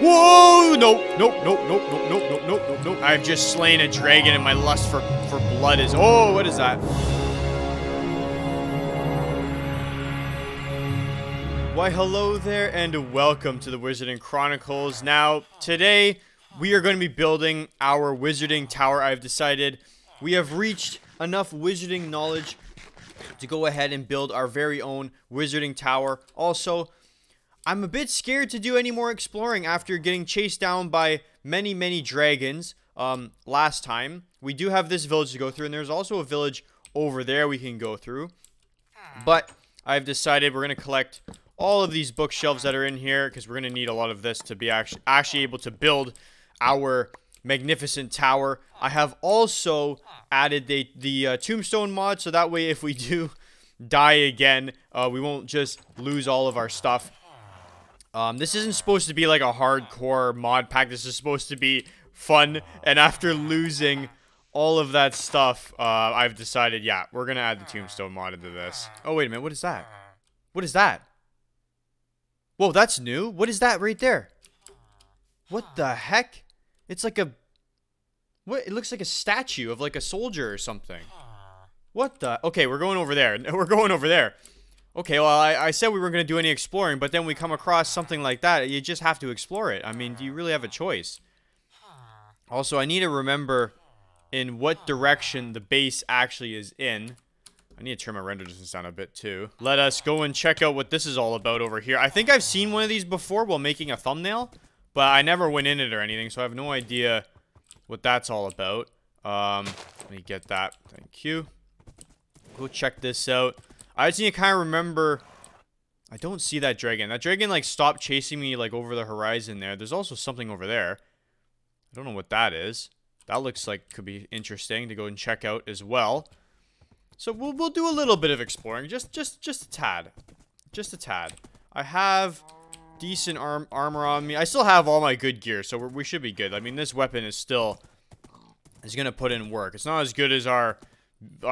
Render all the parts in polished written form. Whoa! Nope, nope, nope, nope, nope, nope, nope, nope, nope, nope. I've just slain a dragon and my lust for blood is... Oh, what is that? Why, hello there and welcome to The Wizarding Chronicles. Now, today, we are going to be building our wizarding tower. I've decided we have reached enough wizarding knowledge to go ahead and build our very own wizarding tower. Also, I'm a bit scared to do any more exploring after getting chased down by many, many dragons last time. We do have this village to go through, and there's also a village over there we can go through. But I've decided we're going to collect all of these bookshelves that are in here because we're going to need a lot of this to be actually able to build our magnificent tower. I have also added the Tombstone mod, so that way if we do die again, we won't just lose all of our stuff. This isn't supposed to be like a hardcore mod pack. This is supposed to be fun, and after losing all of that stuff, I've decided, yeah, we're going to add the Tombstone mod into this. Oh, wait a minute. What is that? What is that? Whoa, that's new. What is that right there? What the heck? It's like a... What? It looks like a statue of like a soldier or something. What the... Okay, we're going over there. We're going over there. Okay, well, I said we weren't going to do any exploring, but then we come across something like that. You just have to explore it. I mean, do you really have a choice? Also, I need to remember in what direction the base actually is in. I need to turn my render distance down a bit, too. Let us go and check out what this is all about over here. I think I've seen one of these before while making a thumbnail, but I never went in it or anything, so I have no idea what that's all about. Let me get that. Thank you. Go check this out. I just need to kind of remember... I don't see that dragon. That dragon, like, stopped chasing me, like, over the horizon there. There's also something over there. I don't know what that is. That looks like could be interesting to go and check out as well. So we'll do a little bit of exploring, just a tad, just a tad. I have decent armor on me. I still have all my good gear, so we should be good. I mean, this weapon is still gonna put in work. It's not as good as our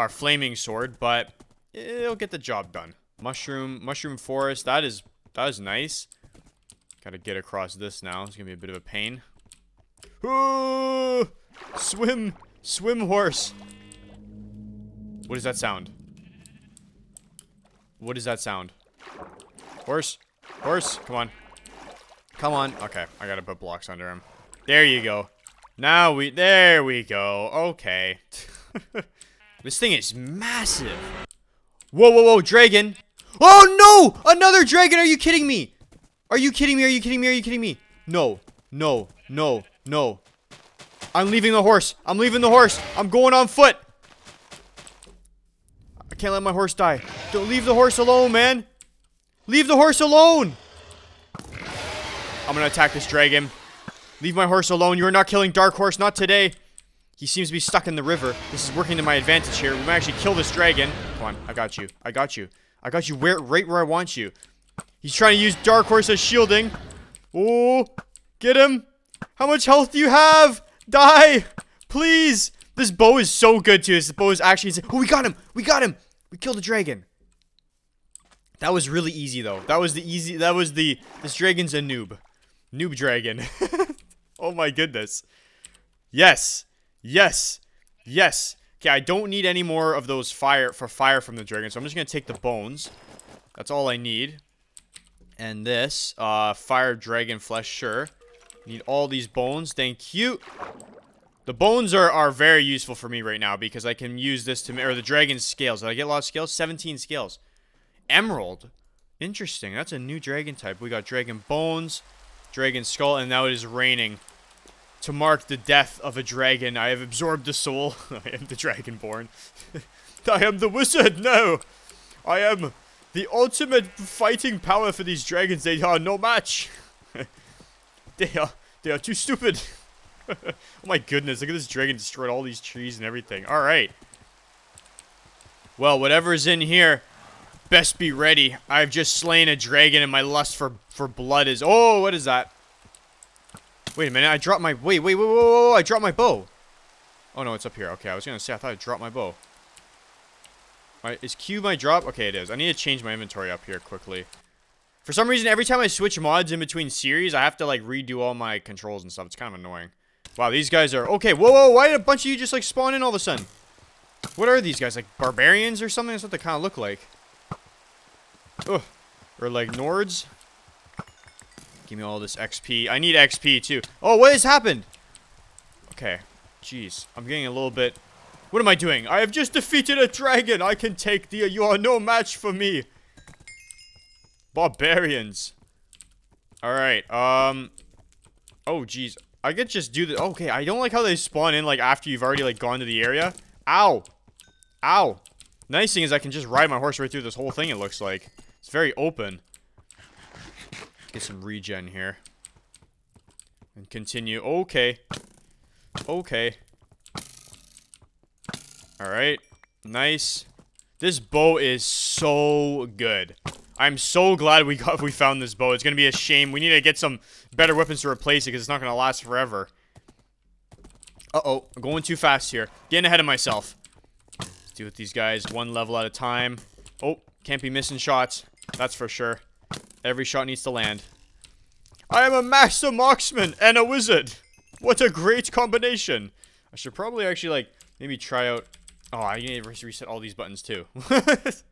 flaming sword, but it'll get the job done. Mushroom forest. That is nice. Gotta get across this now. It's gonna be a bit of a pain. Ooh, swim horse. What does that sound? What does that sound? Horse. Horse. Come on. Come on. Okay. I gotta put blocks under him. There you go. Now we... There we go. Okay. This thing is massive. Whoa, whoa, whoa. Dragon. Oh, no! Another dragon. Are you kidding me? Are you kidding me? Are you kidding me? Are you kidding me? No. No. No. No. I'm leaving the horse. I'm leaving the horse. I'm going on foot. Can't let my horse die. Don't leave the horse alone, man. Leave the horse alone. I'm gonna attack this dragon. Leave my horse alone. You are not killing Dark Horse. Not today. He seems to be stuck in the river. This is working to my advantage here. We might actually kill this dragon. Come on. I got you. I got you. I got you right where I want you. He's trying to use Dark Horse as shielding. Oh, get him. How much health do you have? Die, please. This bow is so good too. This bow is actually insane. Oh, we got him. We got him. We killed a dragon. That was really easy though. This dragon's a noob. Noob dragon. Oh my goodness. Yes. Yes. Yes. Okay, I don't need any more of those fire from the dragon. So I'm just going to take the bones. That's all I need. And this fire dragon flesh, sure. Need all these bones. Thank you. The bones are very useful for me right now because I can use this to... Or the dragon's scales. Did I get a lot of scales? 17 scales. Emerald. Interesting. That's a new dragon type. We got dragon bones, dragon skull, and now it is raining. To mark the death of a dragon, I have absorbed the soul. I am the dragonborn. I am the wizard. No. I am the ultimate fighting power for these dragons. They are no match. They are too stupid. Oh my goodness, look at this dragon destroyed all these trees and everything. Alright. Well, whatever's in here, best be ready. I've just slain a dragon and my lust for blood is... Oh, what is that? Wait a minute, I dropped my... Wait, I dropped my bow. Oh no, it's up here. Okay, I was going to say, I thought I dropped my bow. All right, is Q my drop? Okay, it is. I need to change my inventory up here quickly. For some reason, every time I switch mods in between series, I have to, like, redo all my controls and stuff. It's kind of annoying. Wow, these guys are... Okay, whoa, whoa, why did a bunch of you just, like, spawn in all of a sudden? What are these guys? Like, barbarians or something? That's what they kind of look like. Ugh. Or, like, Nords. Give me all this XP. I need XP, too. Oh, what has happened? Okay. Jeez. I'm getting a little bit... What am I doing? I have just defeated a dragon. I can take the... You are no match for me. Barbarians. Alright. Oh, jeez. I could just do this. Okay, I don't like how they spawn in, like, after you've already, like, gone to the area. Ow. Ow. Nice thing is I can just ride my horse right through this whole thing, it looks like. It's very open. Get some regen here. And continue. Okay. Okay. Alright. Nice. This bow is so good. I'm so glad we found this bow. It's going to be a shame. We need to get some better weapons to replace it because it's not going to last forever. Uh-oh. I'm going too fast here. Getting ahead of myself. Let's deal with these guys one level at a time. Oh, can't be missing shots. That's for sure. Every shot needs to land. I am a master marksman and a wizard. What a great combination. I should probably actually, like, maybe try out... Oh, I need to reset all these buttons too.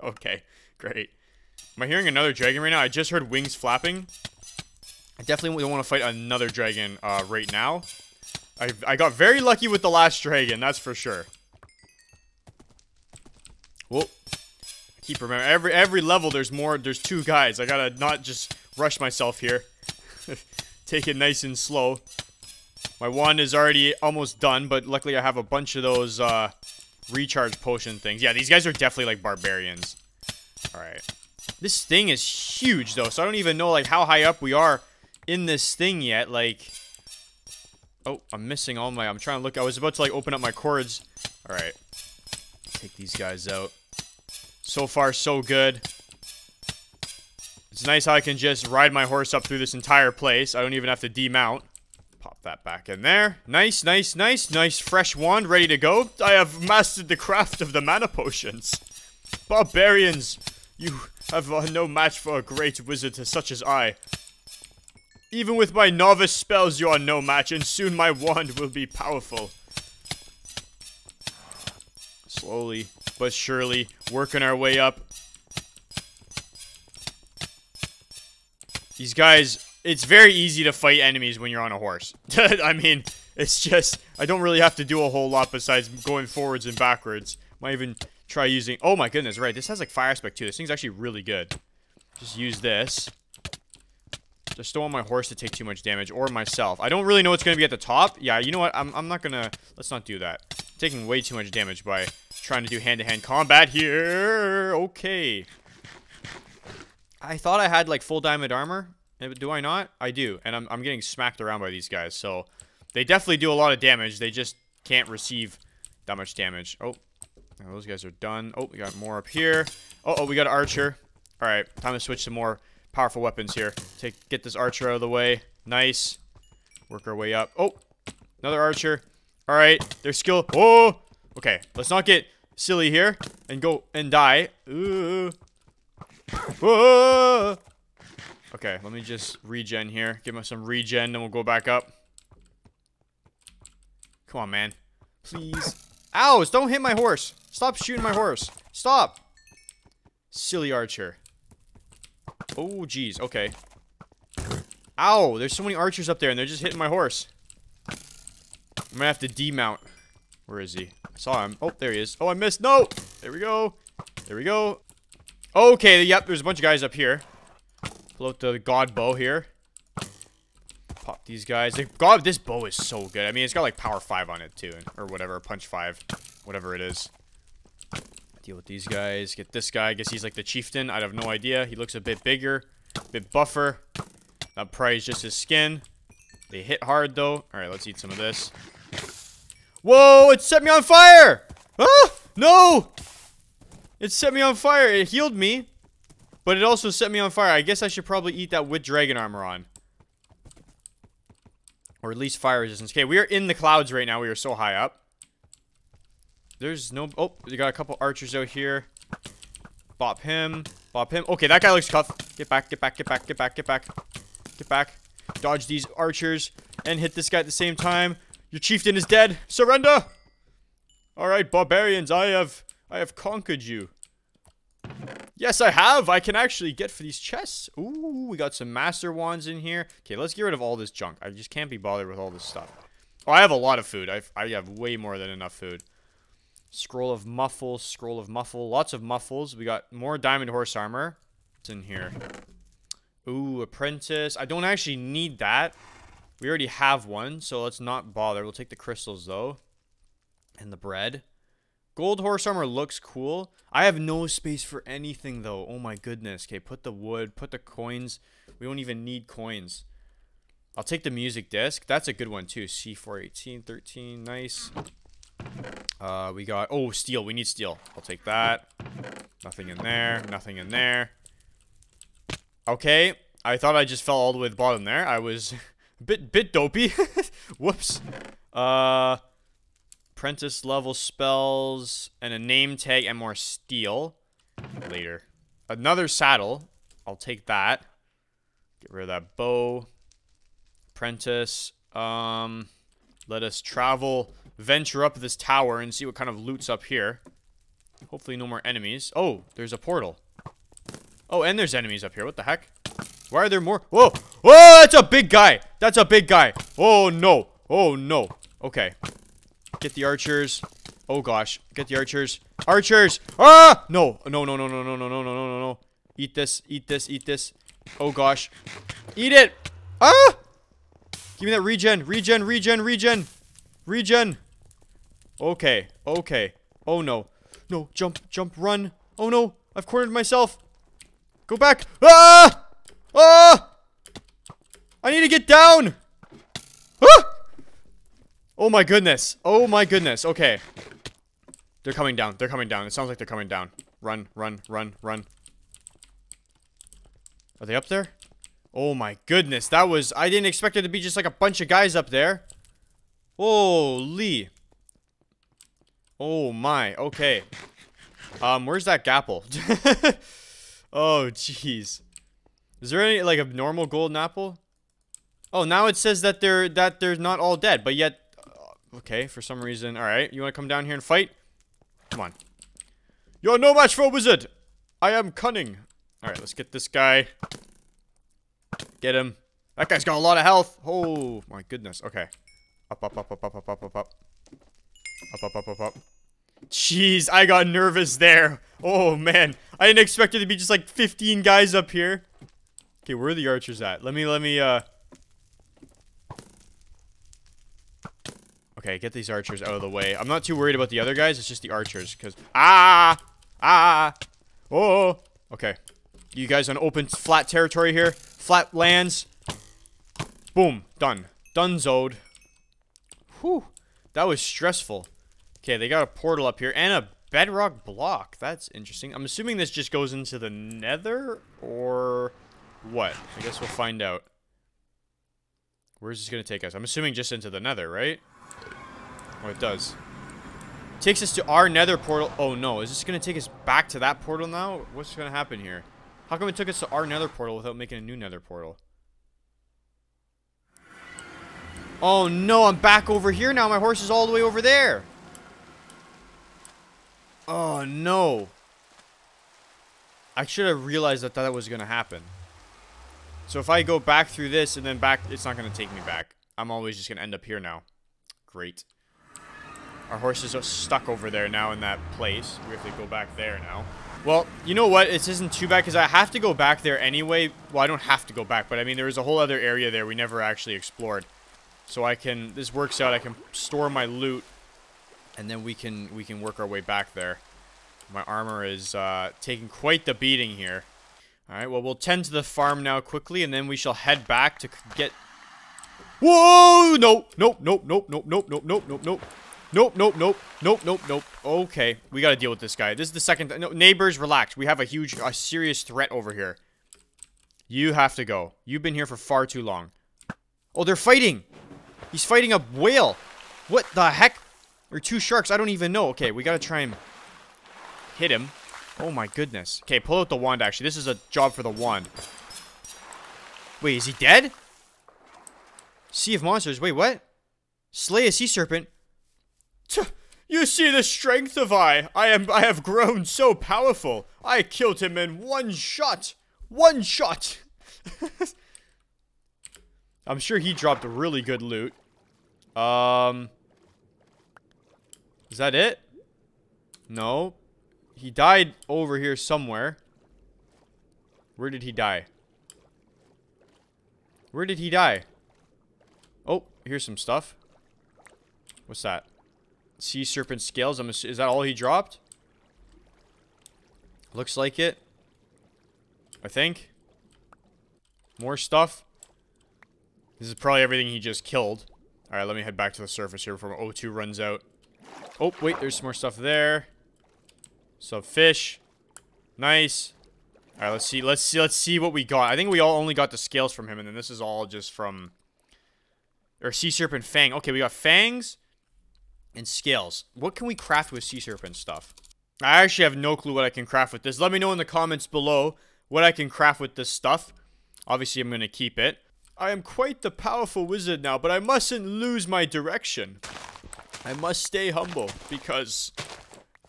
Okay, great. Am I hearing another dragon right now? I just heard wings flapping. I definitely don't want to fight another dragon right now. I got very lucky with the last dragon, that's for sure. Whoa. I keep remembering. Every level there's two guys. I gotta not just rush myself here. Take it nice and slow. My wand is already almost done, but luckily I have a bunch of those recharge potion things. Yeah, these guys are definitely like barbarians. Alright. This thing is huge, though, so I don't even know, like, how high up we are in this thing yet, like... Oh, I'm missing all my... I'm trying to look... I was about to, like, open up my cords. Alright. Take these guys out. So far, so good. It's nice how I can just ride my horse up through this entire place. I don't even have to demount. Pop that back in there. Nice, nice, nice, nice fresh wand ready to go. I have mastered the craft of the mana potions. Barbarians! You have no match for a great wizard such as I. Even with my novice spells, you are no match, and soon my wand will be powerful. Slowly but surely, working our way up. These guys, it's very easy to fight enemies when you're on a horse. I mean, it's just, I don't really have to do a whole lot besides going forwards and backwards. Might even... Try using... Oh my goodness, right. This has like fire aspect too. This thing's actually really good. Just use this. Just don't want my horse to take too much damage or myself. I don't really know what's going to be at the top. Yeah, you know what? I'm not going to... Let's not do that. I'm taking way too much damage by trying to do hand-to-hand combat here. Okay. I thought I had like full diamond armor. Do I not? I do. And I'm getting smacked around by these guys. So they definitely do a lot of damage. They just can't receive that much damage. Oh. Now those guys are done. Oh, we got more up here. Uh-oh, we got an archer. All right, time to switch to more powerful weapons here. Get this archer out of the way. Nice. Work our way up. Oh, another archer. All right, their skill. Oh, okay. Let's not get silly here and go and die. Ooh. Oh. Okay, let me just regen here. Give us some regen, then we'll go back up. Come on, man. Please. Ow, don't hit my horse. Stop shooting my horse. Stop. Silly archer. Oh, geez. Okay. Ow, there's so many archers up there, and they're just hitting my horse. I'm going to have to demount. Where is he? I saw him. Oh, there he is. Oh, I missed. No. There we go. There we go. Okay, yep, there's a bunch of guys up here. Pull out the god bow here. Pop these guys. God, this bow is so good. I mean, it's got like power 5 on it too, or whatever, punch 5, whatever it is. Deal with these guys. Get this guy. I guess he's like the chieftain. I have no idea. He looks a bit bigger, a bit buffer. That probably is just his skin. They hit hard though. All right, let's eat some of this. Whoa! It set me on fire! Ah! No! It set me on fire. It healed me, but it also set me on fire. I guess I should probably eat that with dragon armor on. Or at least fire resistance. Okay, we are in the clouds right now. We are so high up. There's no... Oh, we got a couple archers out here. Bop him. Bop him. Okay, that guy looks tough. Get back, get back, get back, get back, get back. Get back. Dodge these archers and hit this guy at the same time. Your chieftain is dead. Surrender! Alright, barbarians, I have conquered you. Yes, I have. I can actually get for these chests. Ooh, we got some master wands in here. Okay, let's get rid of all this junk. I just can't be bothered with all this stuff. Oh, I have a lot of food. I have way more than enough food. Scroll of muffle, scroll of muffle. Lots of muffles. We got more diamond horse armor. What's in here? Ooh, apprentice. I don't actually need that. We already have one, so let's not bother. We'll take the crystals, though. And the bread. Gold horse armor looks cool. I have no space for anything, though. Oh, my goodness. Okay, put the wood. Put the coins. We don't even need coins. I'll take the music disc. That's a good one, too. C418, 13. Nice. We got... Oh, steel. We need steel. I'll take that. Nothing in there. Nothing in there. Okay. I thought I just fell all the way to the bottom there. I was a bit dopey. Whoops. Apprentice level spells and a name tag and more steel. Later. Another saddle. I'll take that. Get rid of that bow. Apprentice. Let us travel, venture up this tower and see what kind of loot's up here. Hopefully no more enemies. Oh, there's a portal. Oh, and there's enemies up here. What the heck? Why are there more? Whoa! Whoa, that's a big guy! That's a big guy! Oh, no. Oh, no. Okay. Get the archers. Oh, gosh. Get the archers. Archers! Ah! No. No, no, no, no, no, no, no, no, no, no. Eat this. Eat this. Eat this. Oh, gosh. Eat it! Ah! Give me that regen. Regen, regen, regen. Regen. Okay. Okay. Oh, no. No. Jump. Jump. Run. Oh, no. I've cornered myself. Go back. Ah! Ah! I need to get down. Ah! Oh, my goodness. Oh, my goodness. Okay. They're coming down. They're coming down. It sounds like they're coming down. Run. Run. Run. Run. Are they up there? Oh my goodness, that was... I didn't expect it to be just like a bunch of guys up there. Holy. Oh my, okay. Where's that gapple? Oh, jeez. Is there any, like, a normal golden apple? Oh, now it says that they're not all dead, but yet... okay, for some reason. Alright, you want to come down here and fight? Come on. You're no match for a wizard! I am cunning. Alright, let's get this guy... Get him. That guy's got a lot of health. Oh, my goodness. Okay. Up, up, up, up, up, up, up, up, up. Up, up, up, up, up. Jeez, I got nervous there. Oh, man. I didn't expect it to be just like 15 guys up here. Okay, where are the archers at? Let me okay, get these archers out of the way. I'm not too worried about the other guys. It's just the archers, because... Ah! Ah! Oh! Okay. You guys on open, flat territory here. Flat lands. Boom. Done. Dunzoed. Whew. That was stressful. Okay, they got a portal up here and a bedrock block. That's interesting. I'm assuming this just goes into the nether or what? I guess we'll find out. Where's this going to take us? I'm assuming just into the nether, right? Oh, it does. Takes us to our nether portal. Oh, no. Is this going to take us back to that portal now? What's going to happen here? How come it took us to our nether portal without making a new nether portal? Oh no, I'm back over here now. My horse is all the way over there. Oh no. I should have realized that that was going to happen. So if I go back through this and then back, it's not going to take me back. I'm always just going to end up here now. Great. Our horses are stuck over there now in that place. We have to go back there now. Well, you know what? This isn't too bad because I have to go back there anyway. Well, I don't have to go back, but I mean, there was a whole other area there we never actually explored. So I can... This works out. I can store my loot, and then we can work our way back there. My armor is taking quite the beating here. All right, well, we'll tend to the farm now quickly, and then we shall head back to get... Whoa! No! Nope, nope, nope, nope, nope, nope, nope, nope, nope. Nope, nope, nope, nope, nope, nope. Okay, we gotta deal with this guy. This is the second time. No, neighbors, relax. We have a serious threat over here. You have to go. You've been here for far too long. Oh, they're fighting. He's fighting a whale. What the heck? Or two sharks. I don't even know. Okay, we gotta try and hit him. Oh my goodness. Okay, pull out the wand, actually. This is a job for the wand. Wait, is he dead? Sea of monsters. Wait, what? Slay a sea serpent. You see the strength of I. I have grown so powerful. I killed him in one shot. One shot. I'm sure he dropped really good loot. Is that it? No. He died over here somewhere. Where did he die? Where did he die? Oh, here's some stuff. What's that? Sea serpent scales. Is that all he dropped? Looks like it. I think. More stuff. This is probably everything he just killed. Alright, let me head back to the surface here before O2 runs out. Oh, wait, there's some more stuff there. Some fish. Nice. Alright, let's see what we got. I think we only got the scales from him, and then this is all just from... Or sea serpent fang. Okay, we got fangs and scales. What can we craft with sea serpent stuff? I actually have no clue what I can craft with this. Let me know in the comments below what I can craft with this stuff. Obviously, I'm going to keep it. I am quite the powerful wizard now, but I mustn't lose my direction. I must stay humble, because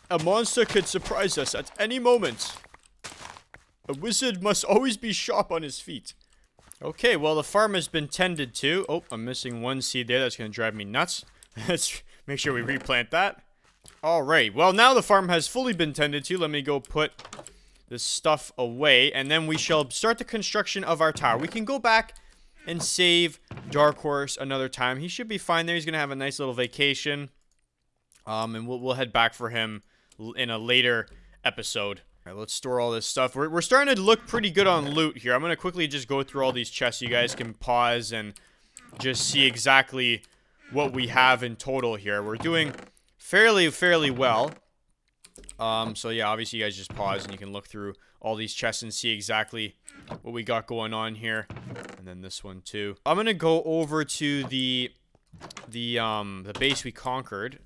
a monster could surprise us at any moment. A wizard must always be sharp on his feet. Okay, well, the farm has been tended to. Oh, I'm missing one seed there. That's going to drive me nuts. Let's make sure we replant that. Alright, well, now the farm has fully been tended to. Let me go put this stuff away, and then we shall start the construction of our tower. We can go back and save Dark Horse another time. He should be fine there. He's going to have a nice little vacation. And we'll head back for him in a later episode. All right, let's store all this stuff. We're starting to look pretty good on loot here. I'm going to quickly just go through all these chests. You guys can pause and just see exactly what we have in total here. We're doing fairly well. So yeah, obviously you guys just pause and you can look through all these chests and see exactly what we got going on here. And then this one too. I'm gonna go over to the base we conquered.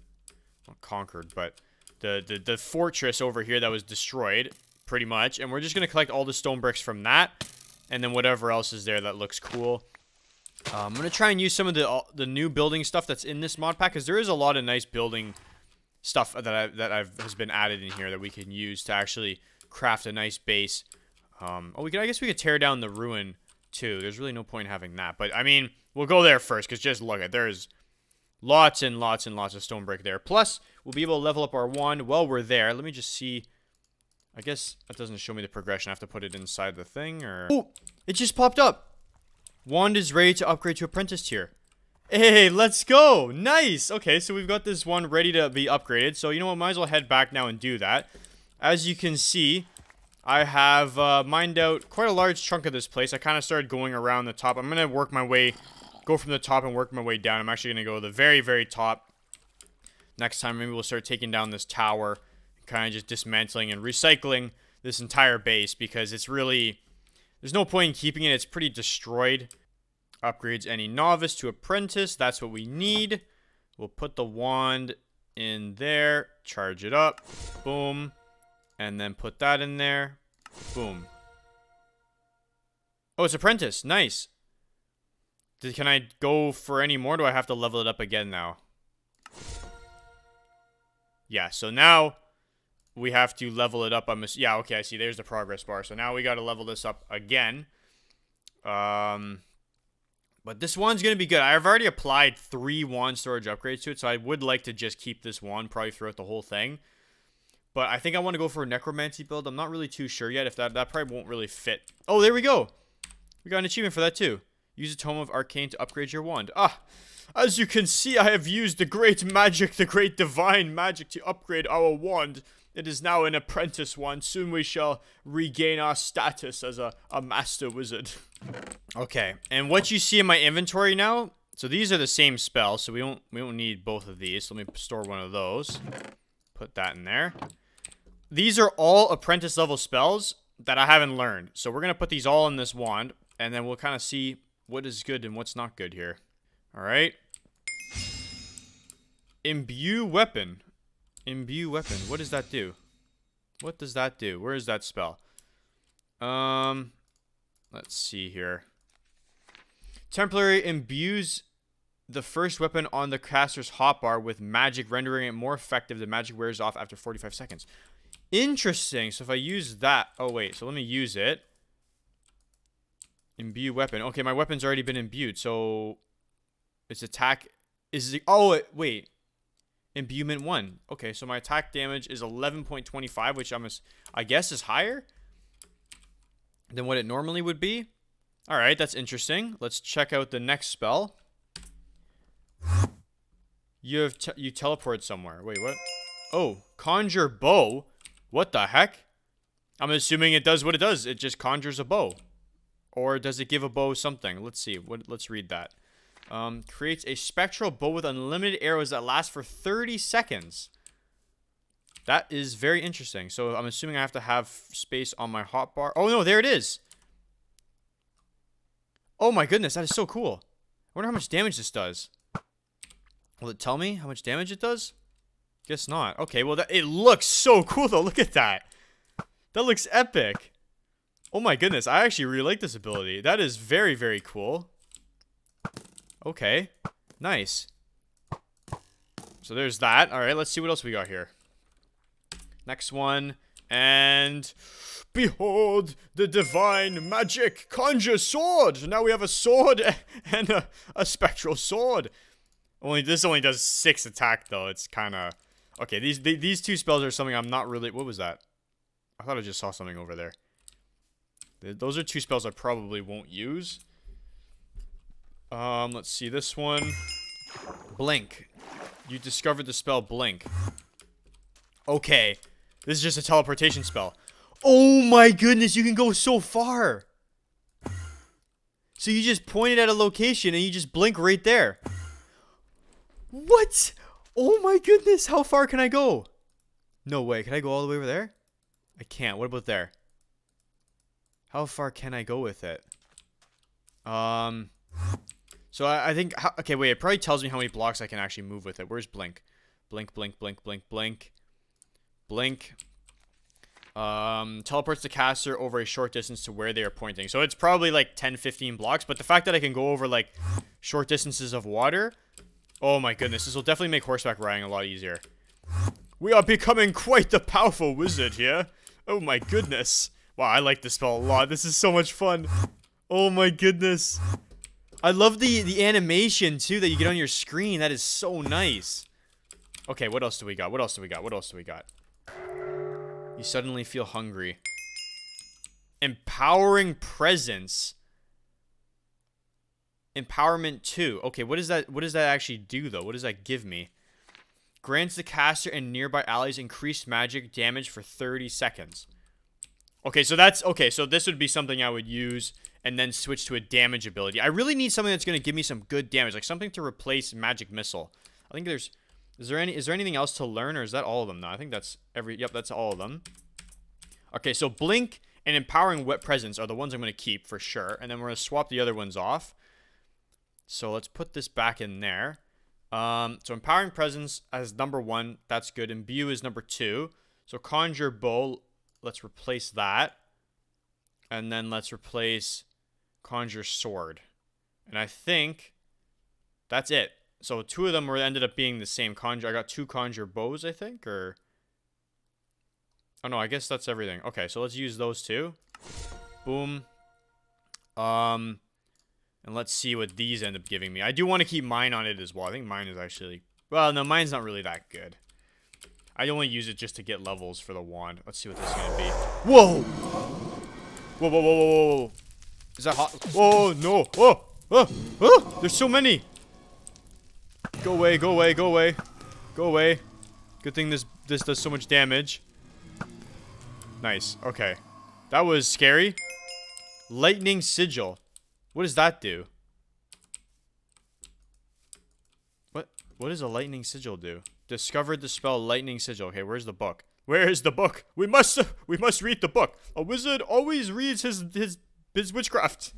Not conquered, but the fortress over here that was destroyed, pretty much. And we're just gonna collect all the stone bricks from that, and then whatever else is there that looks cool. I'm gonna try and use some of the new building stuff that's in this mod pack, because there is a lot of nice building stuff that has been added in here that we can use to actually craft a nice base. Oh, I guess we could tear down the ruin too. There's really no point having that, but I mean, we'll go there first, because just look at, there's lots and lots and lots of stone brick there. Plus, we'll be able to level up our wand while we're there. Let me just see. I guess that doesn't show me the progression. I have to put it inside the thing, or... Oh, it just popped up. Wand is ready to upgrade to apprentice tier. Hey, let's go. Nice. Okay, so we've got this one ready to be upgraded. So, you know what? Might as well head back now and do that. As you can see, I have mined out quite a large chunk of this place. I kind of started going around the top. I'm going to work my way, go from the top and work my way down. I'm actually going to go to the very top. Next time, maybe we'll start taking down this tower, kind of just dismantling and recycling this entire base, because it's really... There's no point in keeping it. It's pretty destroyed. Upgrades any novice to apprentice. That's what we need. We'll put the wand in there. Charge it up. Boom. And then put that in there. Boom. Oh, it's apprentice. Nice. Can I go for any more? Do I have to level it up again now? Yeah, so now we have to level it up. Yeah, okay, I see. There's the progress bar. So now we got to level this up again. But this wand's going to be good. I've already applied 3 wand storage upgrades to it, so I would like to just keep this wand probably throughout the whole thing. But I think I want to go for a necromancy build. I'm not really too sure yet if that probably won't really fit. Oh, there we go. We got an achievement for that too. Use a Tome of Arcane to upgrade your wand. Ah, as you can see, I have used the great divine magic to upgrade our wand. It is now an apprentice wand. Soon we shall regain our status as a master wizard. Okay, and what you see in my inventory now, so these are the same spells, so we don't need both of these. So let me store one of those. Put that in there. These are all apprentice level spells that I haven't learned. So we're going to put these all in this wand, and then we'll kind of see what is good and what's not good here. All right. Imbue weapon. Imbue weapon. What does that do? What does that do? Where is that spell? Let's see here. Temporarily imbues the first weapon on the caster's hotbar with magic, rendering it more effective. The magic wears off after 45 seconds. Interesting. So if I use that... Oh, wait. So let me use it. Imbue weapon. Okay, my weapon's already been imbued. So its attack is... Oh, wait. Imbuement 1. Okay, so my attack damage is 11.25, which I guess is higher than what it normally would be. All right, that's interesting. Let's check out the next spell. You teleport somewhere. Wait, what? Oh, conjure bow. What the heck? I'm assuming it does what it does. It just conjures a bow. Or does it give a bow something? Let's see. Let's read that. Creates a spectral bow with unlimited arrows that last for 30 seconds. That is very interesting. So I'm assuming I have to have space on my hotbar. Oh no, there it is. Oh my goodness, that is so cool. I wonder how much damage this does. Will it tell me how much damage it does? Guess not. Okay, well, it looks so cool though. Look at that. That looks epic. Oh my goodness, I actually really like this ability. That is very, very cool. Okay, nice. So there's that. All right, let's see what else we got here. Next one. And behold, the divine magic conjure sword. Now we have a sword and a spectral sword. This only does 6 attack though. It's kind of okay. These two spells are something I'm not really... What was that? I thought I just saw something over there. Those are two spells I probably won't use. Let's see this one. Blink. You discovered the spell Blink. Okay. This is just a teleportation spell. Oh my goodness, you can go so far. So you just pointed at a location and you just blink right there. What? Oh my goodness, how far can I go? No way. Can I go all the way over there? I can't. What about there? How far can I go with it? So I think, okay, wait, it probably tells me how many blocks I can actually move with it. Where's Blink? Blink, blink, blink, blink, blink, blink. Teleports the caster over a short distance to where they are pointing. So it's probably like 10, 15 blocks, but the fact that I can go over like short distances of water, oh my goodness, this will definitely make horseback riding a lot easier. We are becoming quite the powerful wizard here. Oh my goodness. Wow, I like this spell a lot. This is so much fun. Oh my goodness. I love the animation, too, that you get on your screen. That is so nice. Okay, what else do we got? What else do we got? What else do we got? You suddenly feel hungry. Empowering presence. Empowerment 2. Okay, what is that? What does that actually do, though? What does that give me? Grants the caster and nearby allies increased magic damage for 30 seconds. Okay, so that's... Okay, so this would be something I would use... and then switch to a damage ability. I really need something that's going to give me some good damage, like something to replace magic missile. I think there's... Is there anything else to learn, or is that all of them? No, I think that's every... Yep, that's all of them. Okay, so Blink and Empowering Wet Presence are the ones I'm going to keep for sure, and then we're going to swap the other ones off. So let's put this back in there. So Empowering Presence as number 1, that's good. Imbue is number 2. So Conjure Bow, let's replace that, and then let's replace Conjure Sword. And I think that's it. So two of them were ended up being the same. Conjure, I got 2 Conjure Bows, I think, or... Oh, no, I guess that's everything. Okay, so let's use those 2. Boom. And let's see what these end up giving me. I do want to keep mine on it as well. I think mine is actually... Well, no, mine's not really that good. I only use it just to get levels for the wand. Let's see what this is going to be. Whoa! Whoa, whoa, whoa, whoa, whoa. Is that hot? Oh, no. Oh, oh, oh. There's so many. Go away, go away, go away. Go away. Good thing this does so much damage. Nice. Okay. That was scary. Lightning Sigil. What does that do? What does a Lightning Sigil do? Discovered the spell Lightning Sigil. Okay, where's the book? Where is the book? We must read the book. A wizard always reads his witchcraft.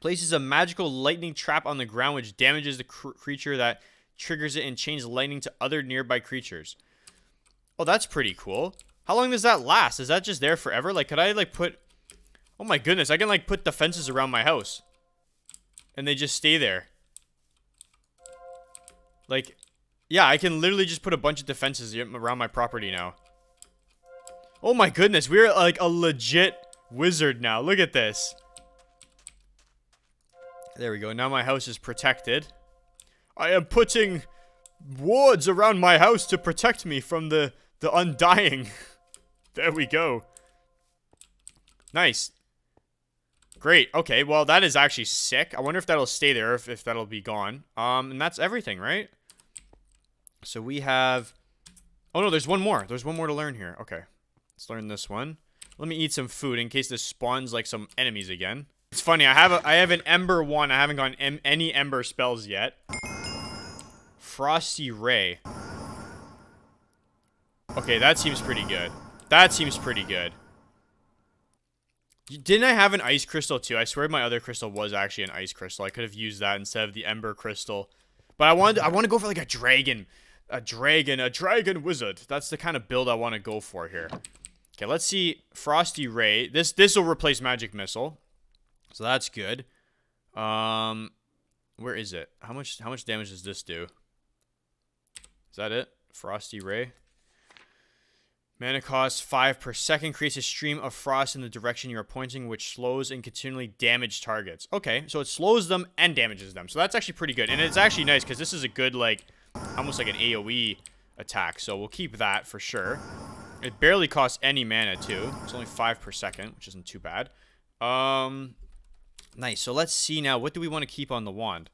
Places a magical lightning trap on the ground, which damages the creature that triggers it and chains lightning to other nearby creatures. Oh, that's pretty cool. How long does that last? Is that just there forever? Like, could I, like, put... Oh, my goodness. I can, like, put the fences around my house. And they just stay there. Like, yeah, I can literally just put a bunch of defenses around my property now. Oh, my goodness. We're, like, a legit wizard now. Look at this. There we go. Now my house is protected. I am putting wards around my house to protect me from the undying. There we go. Nice. Great. Okay, well, that is actually sick. I wonder if that'll stay there, if that'll be gone. And that's everything, right? So we have... Oh, no, there's one more. There's one more to learn here. Okay. Let's learn this one. Let me eat some food in case this spawns, like, some enemies again. It's funny. I have an Ember 1. I haven't gotten any Ember spells yet. Frosty Ray. Okay, that seems pretty good. That seems pretty good. Didn't I have an ice crystal too? I swear my other crystal was actually an ice crystal. I could have used that instead of the ember crystal. But I want to go for like a dragon wizard. That's the kind of build I want to go for here. Okay, let's see. Frosty Ray. This will replace Magic Missile. So that's good. Where is it? How much damage does this do? Is that it? Frosty Ray. Mana cost 5 per second. Creates a stream of frost in the direction you are pointing, which slows and continually damages targets. Okay, so it slows them and damages them. So that's actually pretty good. And it's actually nice because this is a good, like, almost like an AoE attack. So we'll keep that for sure. It barely costs any mana, too. It's only 5 per second, which isn't too bad. Nice. So let's see now. What do we want to keep on the wand?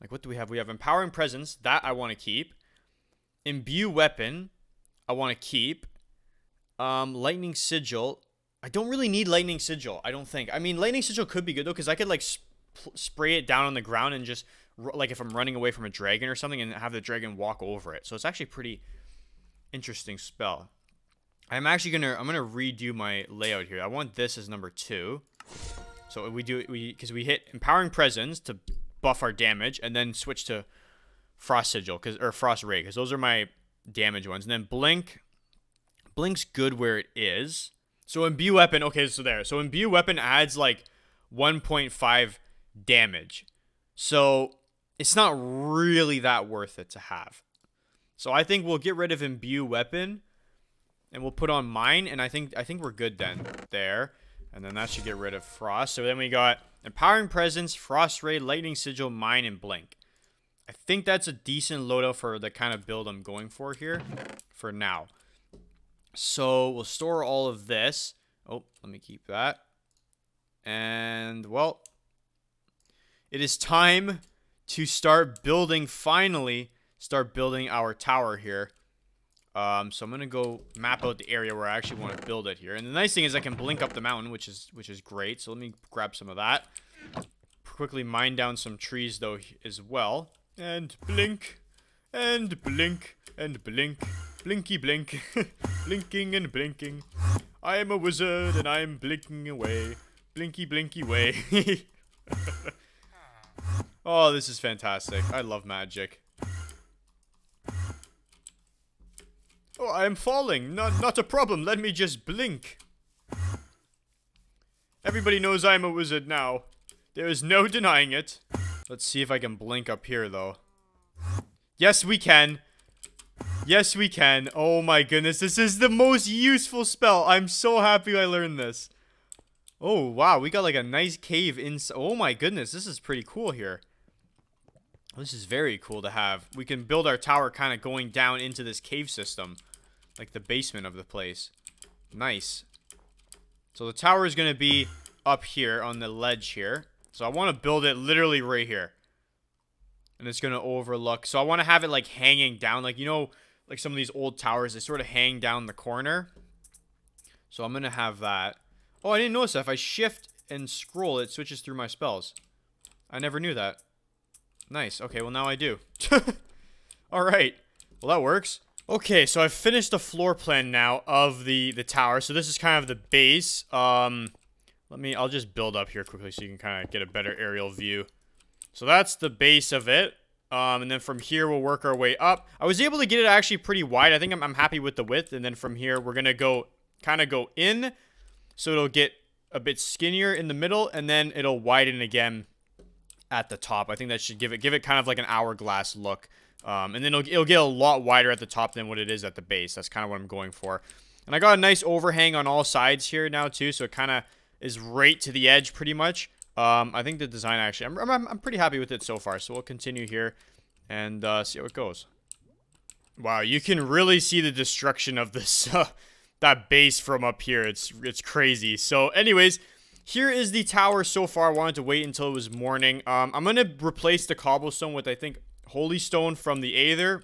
Like, what do we have? We have Empowering Presence. That I want to keep. Imbue Weapon. I want to keep Lightning Sigil. I don't really need Lightning Sigil, I don't think. I mean, Lightning Sigil could be good though, because I could like spray it down on the ground and just like if I'm running away from a dragon or something and have the dragon walk over it. So it's actually a pretty interesting spell. I'm gonna redo my layout here. I want this as number 2. So we hit Empowering Presence to buff our damage and then switch to Frost Sigil or Frost Ray because those are my damage ones. And then blink's good where it is. So imbue weapon. Okay, so there. So imbue weapon adds like 1.5 damage. So it's not really that worth it to have. So I think we'll get rid of imbue weapon and we'll put on mine, and I think we're good then. There. And then that should get rid of frost. So then we got Empowering Presence, Frost Ray, Lightning Sigil, mine, and blink. I think that's a decent loadout for the kind of build I'm going for here for now. So we'll store all of this. Oh, let me keep that. And, well, it is time to start building, finally, start building our tower here. So I'm going to go map out the area where I actually want to build it here. And the nice thing is I can blink up the mountain, which is great. So let me grab some of that. Quickly mine down some trees, though, as well. And blink, and blink, and blink, blinky blink, blinking and blinking. I am a wizard and I'm blinking away, blinky blinky way. Oh, this is fantastic. I love magic. Oh, I am falling. Not a problem. Let me just blink. Everybody knows I'm a wizard now. There is no denying it. Let's see if I can blink up here, though. Yes, we can. Yes, we can. Oh, my goodness. This is the most useful spell. I'm so happy I learned this. Oh, wow. We got, like, a nice cave inside. Oh, my goodness. This is pretty cool here. This is very cool to have. We can build our tower kind of going down into this cave system. Like the basement of the place. Nice. So the tower is going to be up here on the ledge here. So I want to build it literally right here. And it's going to overlook. So I want to have it like hanging down. Like, you know, like some of these old towers, they sort of hang down the corner. So I'm going to have that. Oh, I didn't notice that. If I shift and scroll, it switches through my spells. I never knew that. Nice. Okay, well now I do. All right. Well, that works. Okay, so I've finished the floor plan now of the tower. So this is kind of the base. I'll just build up here quickly so you can kind of get a better aerial view. So that's the base of it. And then from here, we'll work our way up. I was able to get it actually pretty wide. I think I'm happy with the width. And then from here, we're going to go kind of go in. So it'll get a bit skinnier in the middle. And then it'll widen again at the top. I think that should give it kind of like an hourglass look. And then it'll get a lot wider at the top than what it is at the base. That's kind of what I'm going for. And I got a nice overhang on all sides here now too. So it kind of is right to the edge pretty much. I think the design actually, I'm pretty happy with it so far. So we'll continue here and see how it goes. Wow, you can really see the destruction of this that base from up here. It's crazy. So anyways, here is the tower so far. I wanted to wait until it was morning. I'm going to replace the cobblestone with, I think, holy stone from the Aether,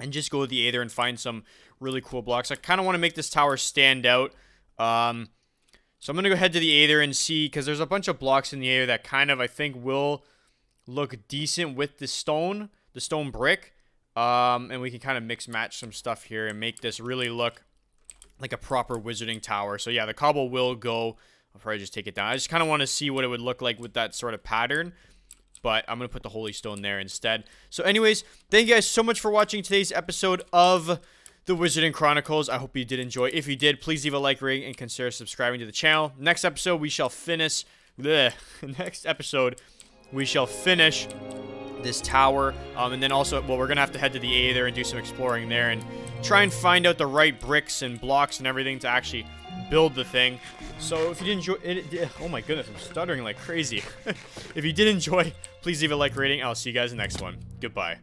and just go with the Aether and find some really cool blocks. I kind of want to make this tower stand out. So I'm going to go head to the Aether and see, because there's a bunch of blocks in the Aether that kind of, I think, will look decent with the stone brick. And we can kind of mix match some stuff here and make this really look like a proper wizarding tower. So yeah, the cobble will go. I'll probably just take it down. I just kind of want to see what it would look like with that sort of pattern. But I'm going to put the holy stone there instead. So anyways, thank you guys so much for watching today's episode of The Wizarding Chronicles. I hope you did enjoy. If you did, please leave a like rating and consider subscribing to the channel. Next episode, we shall finish... Next episode, we shall finish this tower. And then also, well, we're going to have to head to the Aether and do some exploring there. And try and find out the right bricks and blocks and everything to actually build the thing. So if you did enjoy it, oh my goodness, I'm stuttering like crazy. If you did enjoy, please leave a like rating. I'll see you guys in the next one. Goodbye.